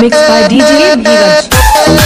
Mixed by DJ Viraj. Ladies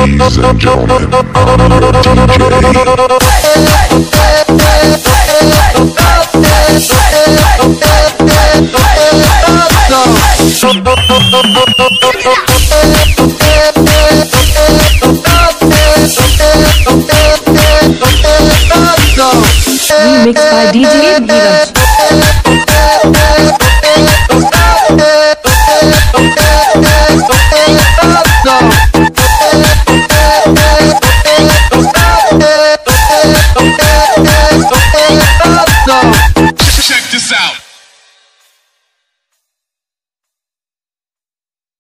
and gentlemen, remixed by DJ Viraj.